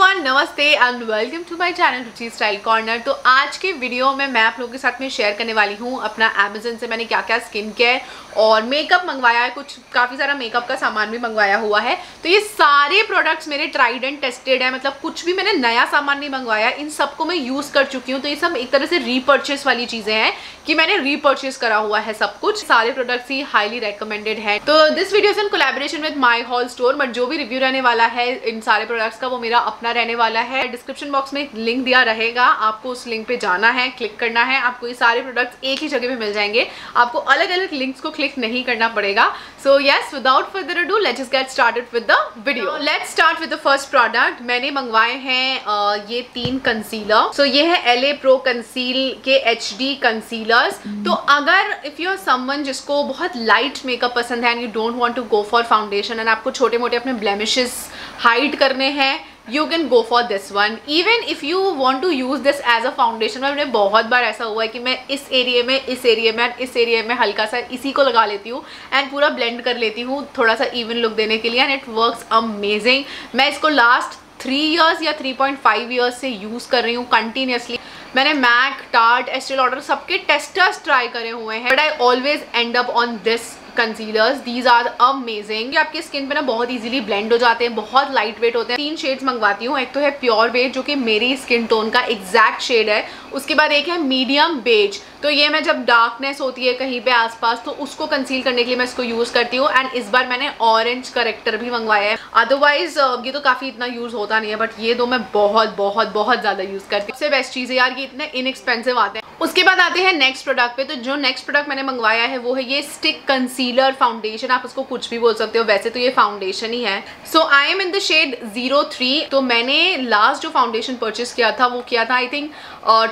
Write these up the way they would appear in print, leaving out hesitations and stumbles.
Everyone नमस्ते and welcome to my channel Ruchi style corner. तो आज के वीडियो में मैं आप लोगों के साथ में शेयर करने वाली हूँ अपना अमेजन से मैंने क्या क्या स्किन केयर और मेकअप मंगवाया है, कुछ काफ़ी सारा मेकअप का सामान भी मंगवाया हुआ है। तो ये सारे प्रोडक्ट्स मेरे ट्राइड एंड टेस्टेड है, मतलब कुछ भी मैंने नया सामान नहीं मंगवाया, इन सबको मैं यूज़ कर चुकी हूँ। तो ये सब एक तरह से रीपर्चेस वाली चीज़ें हैं कि मैंने रीपर्चेस करा हुआ है सब कुछ, सारे प्रोडक्ट्स ही हाईली रिकमेंडेड है। तो this video is in collaboration with my hall store, but जो भी रिव्यू रहने वाला है इन सारे प्रोडक्ट्स का वो मेरा अपना रहने वाला है। डिस्क्रिप्शन बॉक्स में एक लिंक दिया रहेगा, आपको उस लिंक पे जाना है, क्लिक करना है, आपको ये सारे प्रोडक्ट्स एक ही जगह पे मिल जाएंगे, आपको अलग अलग लिंक्स को क्लिक नहीं करना पड़ेगा। So yes, without further ado let's get started with the video. Let's start with the first product. मैंने मंगवाए हैं ये 3 कंसीलर। सो ये है LA Pro कंसील के HD कंसीलर्स। तो अगर इफ यू आर समवन जिसको बहुत लाइट मेकअप पसंद है and you don't want to go for foundation and आपको छोटे मोटे अपने ब्लेमिशेस हाइड करने हैं, you can go for this one. Even if you want to use this as a foundation, मैंने बहुत बार ऐसा हुआ है कि मैं इस एरिया में हल्का सा इसी को लगा लेती हूँ एंड पूरा ब्लेंड कर लेती हूँ थोड़ा सा इवन लुक देने के लिए, एंड इट वर्क्स अमेजिंग। मैं इसको लास्ट 3 ईयर्स या 3.5 ईयर्स से यूज़ कर रही हूँ कंटिन्यूसली। मैंने MAC, Tart, Estée Lauder सबके टेस्टर्स ट्राई करे हुए हैं, but I always end up on this concealers. These are amazing. आपकी स्किन पे ना बहुत इजीली ब्लेंड हो जाते हैं, बहुत लाइट वेट होते हैं। 3 शेड्स मंगवाती हूँ। एक तो है प्योर बेज जो कि मेरी स्किन टोन का एग्जैक्ट शेड है, उसके बाद एक है मीडियम बेज। तो ये मैं जब डार्कनेस होती है कहीं पे आसपास तो उसको कंसील करने के लिए मैं इसको यूज़ करती हूँ, एंड इस बार मैंने ऑरेंज करेक्टर भी मंगवाया है। अदरवाइज ये तो काफ़ी इतना यूज़ होता नहीं है, बट ये दो मैं बहुत बहुत बहुत ज़्यादा यूज़ करती हूँ। सबसे बेस्ट चीज़ है यार, ये इतने इनएक्सपेंसिव आते हैं। उसके बाद आते हैं नेक्स्ट प्रोडक्ट पे। तो जो नेक्स्ट प्रोडक्ट मैंने मंगवाया है वो है ये स्टिक कंसीलर फाउंडेशन, आप उसको कुछ भी बोल सकते हो, वैसे तो ये फाउंडेशन ही है। So I am in the shade 03। तो मैंने लास्ट जो फाउंडेशन परचेस किया था वो किया था आई थिंक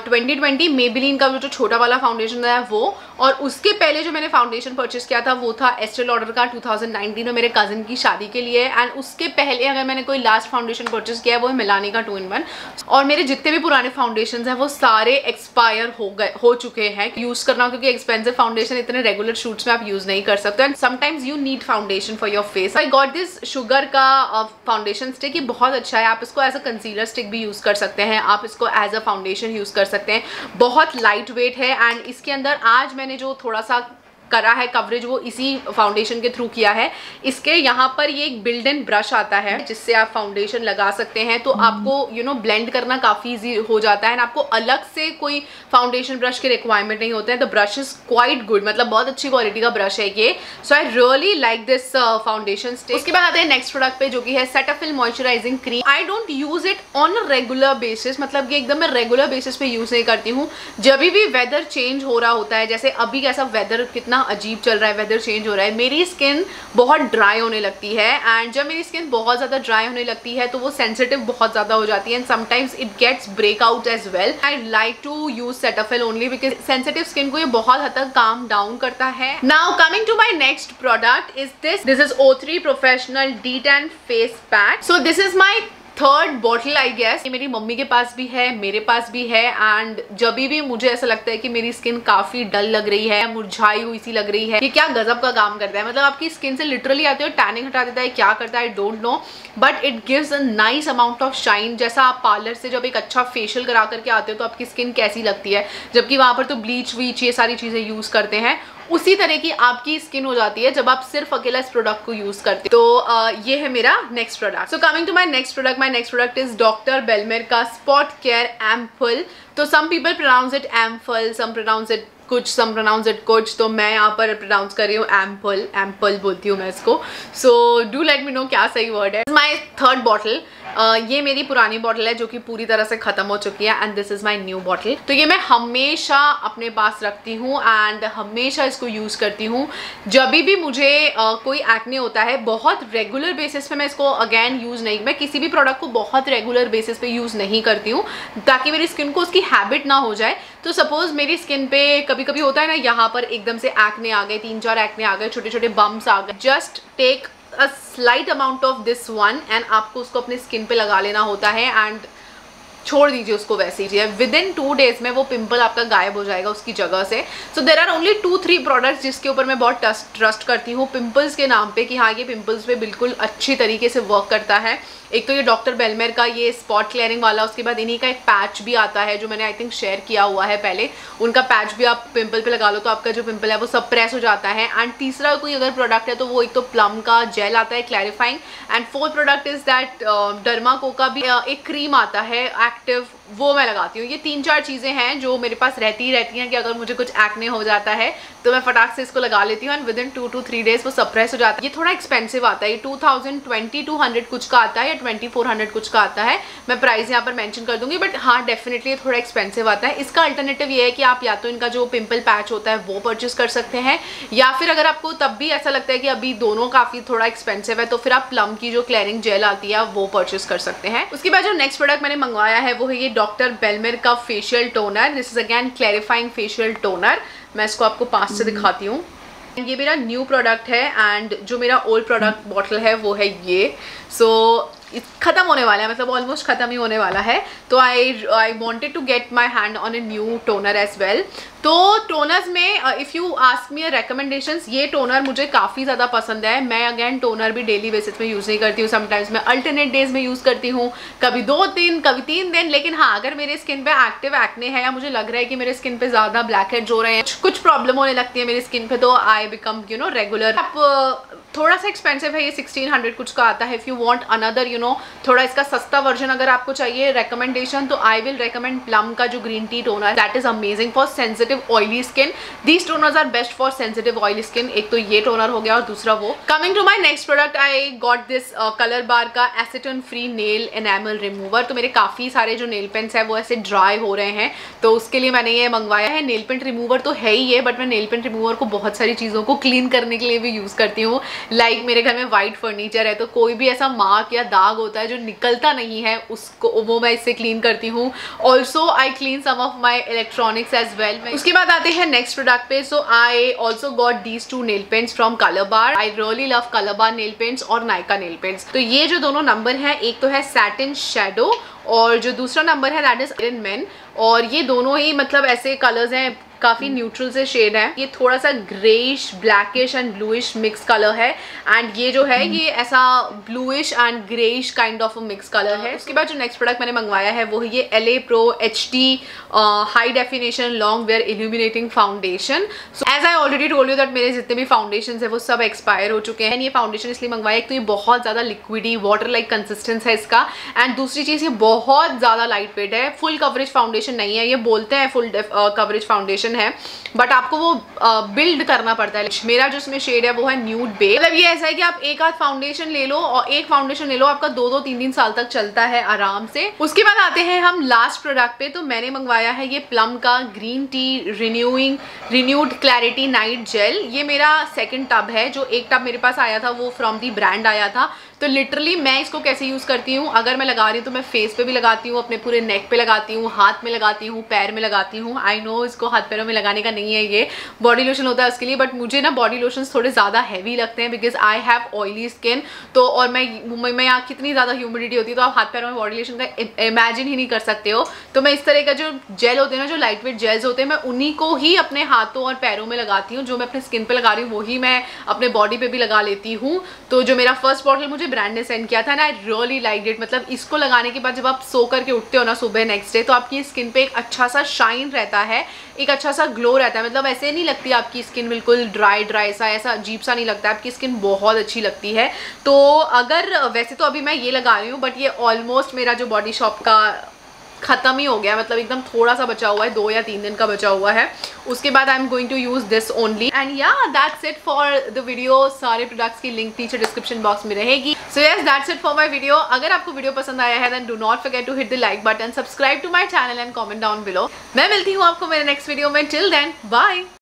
2020 मेबेलिन का जो छोटा वाला फाउंडेशन है वो, और उसके पहले जो मैंने फाउंडेशन परचेस किया था वो था एस्टे लॉडर का 2019 में मेरे कज़न की शादी के लिए, एंड उसके पहले अगर मैंने कोई लास्ट फाउंडेशन परचेस किया है वो है मिलानी का 2 in 1। और मेरे जितने भी पुराने फाउंडेशन हैं वो सारे एक्सपायर हो चुके हैं, यूज़ करना क्योंकि एक्सपेंसिव फाउंडेशन इतने रेगुलर शूट्स में आप यूज़ नहीं कर सकते, and sometimes you need foundation for your face. I got this Sugar का फाउंडेशन स्टिक, ये बहुत अच्छा है। आप इसको एज अ कंसीलर स्टिक भी यूज़ कर सकते हैं, आप इसको एज अ फाउंडेशन यूज़ कर सकते हैं। बहुत लाइट वेट है, एंड इसके अंदर आज मैंने जो थोड़ा सा करा है कवरेज वो इसी फाउंडेशन के थ्रू किया है। इसके यहाँ पर ये एक बिल्ट इन ब्रश आता है जिससे आप फाउंडेशन लगा सकते हैं, तो आपको यू नो ब्लेंड करना काफ़ी ईजी हो जाता है, एंड आपको अलग से कोई फाउंडेशन ब्रश के रिक्वायरमेंट नहीं होते हैं। The brush is quite good, मतलब बहुत अच्छी क्वालिटी का ब्रश है ये। So I really like this foundation stick. उसके बाद आते हैं नेक्स्ट प्रोडक्ट पे जो कि है Cetaphil moisturising cream. I don't use it on a regular basis, मतलब ये एकदम मैं रेगुलर बेसिस पे यूज़ नहीं करती हूँ। जब भी वेदर चेंज हो रहा होता है, जैसे अभी कैसा वेदर कितना अजीब चल रहा है, वेदर चेंज हो रहा है, मेरी स्किन बहुत ड्राई होने लगती है, एंड जब मेरी स्किन बहुत ज़्यादा ड्राई होने लगती है तो वो सेंसिटिव बहुत ज़्यादा हो जाती है, and sometimes it gets breakout as well. I like to use Cetaphil only because sensitive skin को ये बहुत हद तक काम डाउन करता है। Now coming to my next product is this is O3 professional D10 face pack. So this is my 3rd bottle I guess. ये मेरी मम्मी के पास भी है, मेरे पास भी है, एंड जब भी मुझे ऐसा लगता है कि मेरी स्किन काफ़ी डल लग रही है, मुरझाई हुई सी लग रही है, ये क्या गजब का काम करता है, मतलब आपकी स्किन से लिटरली आते हो टैनिंग हटा देता है, क्या करता है I don't know, but it gives a nice amount of shine. जैसा आप पार्लर से जब एक अच्छा फेशियल करा करके आते हो तो आपकी स्किन कैसी लगती है, जबकि वहाँ पर तो ब्लीच व्लीच ये सारी चीज़ें यूज़ करते हैं, उसी तरह की आपकी स्किन हो जाती है जब आप सिर्फ अकेला इस प्रोडक्ट को यूज़ करते हो। तो ये है मेरा next product. So coming to my next product, my next product is doctor बेलमेर का स्पॉट केयर एम्पल। तो some people pronounce it ampoule, some pronounce it कुछ, सम प्रोनाउंस इट कुछ, तो मैं यहाँ पर प्रोनाउंस कर रही हूँ एम्पल, एम्पल बोलती हूँ मैं इसको। So do let me know क्या सही वर्ड है। माई 3rd बॉटल, ये मेरी पुरानी बॉटल है जो कि पूरी तरह से ख़त्म हो चुकी है, and this is my new bottle. तो ये मैं हमेशा अपने पास रखती हूँ एंड हमेशा इसको यूज़ करती हूँ। जब भी मुझे कोई एक्ने होता है, बहुत रेगुलर बेसिस पे मैं इसको अगेन यूज़ नहीं, मैं किसी भी प्रोडक्ट को बहुत रेगुलर बेसिस पे यूज़ नहीं करती हूँ ताकि मेरी स्किन को उसकी हैबिट ना हो जाए। तो सपोज़ मेरी स्किन पे कभी कभी होता है ना, यहाँ पर एकदम से एक्ने आ गए, 3-4 एक्ने आ गए, छोटे छोटे बम्प्स आ गए, just take a slight amount of this one and आपको उसको अपने स्किन पे लगा लेना होता है, एंड छोड़ दीजिए उसको वैसे ही, विद इन 2 डेज में वो पिंपल आपका गायब हो जाएगा उसकी जगह से। So there are only 2-3 products जिसके ऊपर मैं बहुत ट्रस्ट करती हूँ पिंपल्स के नाम पे कि हाँ ये पिंपल्स पे बिल्कुल अच्छी तरीके से वर्क करता है। एक तो ये डॉक्टर बेलमेर का ये स्पॉट क्लियरिंग वाला, उसके बाद इन्हीं का एक पैच भी आता है जो मैंने आई थिंक शेयर किया हुआ है पहले, उनका पैच भी आप पिंपल पे लगा लो तो आपका जो पिंपल है वो सप्रेस हो जाता है। एंड तीसरा कोई अगर प्रोडक्ट है तो वो एक तो प्लम का जेल आता है clarifying, and 4th product is that Derma Co का भी एक क्रीम आता है एक्टिव, वो मैं लगाती हूँ। ये 3-4 चीज़ें हैं जो मेरे पास रहती हैं कि अगर मुझे कुछ एक्ने हो जाता है तो मैं फटाक से इसको लगा लेती हूँ and within 2 to 3 days वो सप्रेस हो जाता है। ये थोड़ा एक्सपेंसिव आता है, ये 2200 कुछ का आता है या 2400 कुछ का आता है, मैं प्राइस यहाँ पर मेंशन कर दूँगी, बट हाँ डेफिनेटली थोड़ा एक्सपेंसिव आता है। इसका अल्टरनेटिव ये है कि आप या तो इनका जो पिंपल पैच होता है वो परचेस कर सकते हैं, या फिर अगर आपको तब भी ऐसा लगता है कि अभी दोनों काफ़ी थोड़ा एक्सपेंसिव है तो फिर आप प्लम की जो क्लेरिंग जेल आती है वो परचेस कर सकते हैं। उसके बाद जो नेक्स्ट प्रोडक्ट मैंने मंगवाया है वो है ये डॉक्टर बेलमेर का facial toner. This is again clarifying facial toner, मैं इसको आपको पास से दिखाती हूँ। ये मेरा न्यू प्रोडक्ट है एंड जो मेरा ओल्ड प्रोडक्ट बॉटल है वो है ये। सो ख़त्म होने वाला है, मतलब ऑलमोस्ट ख़त्म ही होने वाला है, तो I wanted to get my hand on a new toner as well. तो टोनर्स में if you ask me recommendations, ये टोनर मुझे काफ़ी ज़्यादा पसंद है। मैं अगेन टोनर भी डेली बेसिस में यूज़ नहीं करती हूँ, समटाइम्स मैं अल्टरनेट डेज में यूज़ करती हूँ, कभी 2 दिन कभी 3 दिन, लेकिन हाँ अगर मेरे स्किन पे एक्टिव एक्ने है या मुझे लग रहा है कि मेरे स्किन पे ज़्यादा ब्लैक हेड्स हो रहे हैं, कुछ प्रॉब्लम होने लगती है मेरी स्किन पे, तो I become you know regular. थोड़ा सा एक्सपेंसिव है, ये 1600 कुछ का आता है। If you want another you know थोड़ा इसका सस्ता वर्जन अगर आपको चाहिए रिकमेंडेशन, तो आई विल रिकमेंड प्लम का जो green tea toner, that is amazing for sensitive oily skin. These toners are best for sensitive oily skin. एक तो ये टोनर हो गया और दूसरा वो। Coming to my next product, I got this Colorbar का acetone free nail enamel remover. तो मेरे काफ़ी सारे जो नेल पेंट्स है वो ऐसे ड्राई हो रहे हैं, तो उसके लिए मैंने ये मंगवाया है। नेल पेंट रिमूवर तो है ही ये, बट मैं नेल पेंट रिमूवर को बहुत सारी चीज़ों को क्लीन करने के लिए भी यूज़ करती हूँ। लाइक मेरे घर में वाइट फर्नीचर है तो कोई भी ऐसा मार्क या दाग होता है जो निकलता नहीं है उसको, वो मैं इससे क्लीन करती हूँ। Also I clean some of my electronics as well. उसके बाद आते हैं नेक्स्ट प्रोडक्ट पे। So I also got these 2 nail paints from Colorbar. I really love Colorbar nail paints और नायका नेल पेंट्स। तो ये जो दोनों नंबर हैं, एक तो है सैटिन शेडो और जो दूसरा नंबर है दैट इज आयरन मैन, और ये दोनों ही मतलब ऐसे कलर्स हैं, काफ़ी न्यूट्रल से शेड है। ये थोड़ा सा greyish blackish and bluish mix colour है, एंड ये जो है ये ऐसा bluish and greyish kind of mix colour है। उसके बाद जो नेक्स्ट प्रोडक्ट मैंने मंगवाया है वो है ये LA Pro HD high definition long wear illuminating foundation. So as I already told you that मेरे जितने भी फाउंडेशन है वो सब एक्सपायर हो चुके हैं। ये फाउंडेशन इसलिए मंगवाया एक तो ये बहुत ज़्यादा लिक्विडी वाटर लाइक कंसिस्टेंस है इसका, एंड दूसरी चीज़ ये बहुत ज़्यादा लाइट वेट है। फुल कवरेज फाउंडेशन नहीं है, ये बोलते हैं फुल कवरेज फाउंडेशन है बट आपको वो बिल्ड करना पड़ता है। मेरा जो इसमें शेड है वो है न्यूड बे। मतलब ये ऐसा है कि आप एक आध फाउंडेशन ले लो और एक फाउंडेशन ले लो, आपका 2-3 साल तक चलता है आराम से। उसके बाद आते हैं हम लास्ट प्रोडक्ट पे। तो मैंने मंगवाया है ये प्लम का green tea renewed clarity night gel. ये मेरा 2nd टब है, जो 1 टब मेरे पास आया था वो फ्रॉम दी ब्रांड आया था। तो लिटरली मैं इसको कैसे यूज़ करती हूँ, अगर मैं लगा रही हूँ तो मैं फेस पे भी लगाती हूँ, अपने पूरे नेक पे लगाती हूँ, हाथ में लगाती हूँ, पैर में लगाती हूँ। आई नो इसको हाथ पैरों में लगाने का नहीं है, ये बॉडी लोशन होता है उसके लिए, बट मुझे ना बॉडी लोशंस थोड़े ज़्यादा हैवी लगते हैं because I have oily skin. तो और मैं मुंबई में यहाँ कितनी ज़्यादा ह्यूमिडिटी होती है, तो आप हाथ पैरों में बॉडी लोशन का इमेजिन ही नहीं कर सकते हो। तो मैं इस तरह का जो जेल होते हैं ना, जो लाइट वेट जेल्स होते हैं, मैं उन्हीं को ही अपने हाथों और पैरों में लगाती हूँ। जो मैं अपने स्किन पर लगा रही हूँ वही मैं अपने बॉडी पर भी लगा लेती हूँ। तो जो मेरा फर्स्ट बॉटल मुझे ब्रांड ने सेंड किया था ना, आई रियली लाइक इट। मतलब इसको लगाने के बाद जब आप सो करके उठते हो ना सुबह नेक्स्ट डे, तो आपकी स्किन पे एक अच्छा सा शाइन रहता है, एक अच्छा सा ग्लो रहता है। मतलब ऐसे नहीं लगती आपकी स्किन बिल्कुल ड्राई ड्राई सा, ऐसा अजीब सा नहीं लगता, आपकी स्किन बहुत अच्छी लगती है। तो अगर वैसे तो अभी मैं ये लगा रही हूँ बट ये ऑलमोस्ट मेरा जो बॉडी शॉप का ख़त्म ही हो गया, मतलब एकदम थोड़ा सा बचा हुआ है, 2 या 3 दिन का बचा हुआ है। उसके बाद I am going to use this only and yeah that's it for the video. सारे प्रोडक्ट्स की लिंक नीचे डिस्क्रिप्शन बॉक्स में रहेगी। So yes, that's it for my video. अगर आपको वीडियो पसंद आया है then do not forget to hit the like button, subscribe to my channel and comment down below. मैं मिलती हूँ आपको मेरे नेक्स्ट वीडियो में। Till then bye.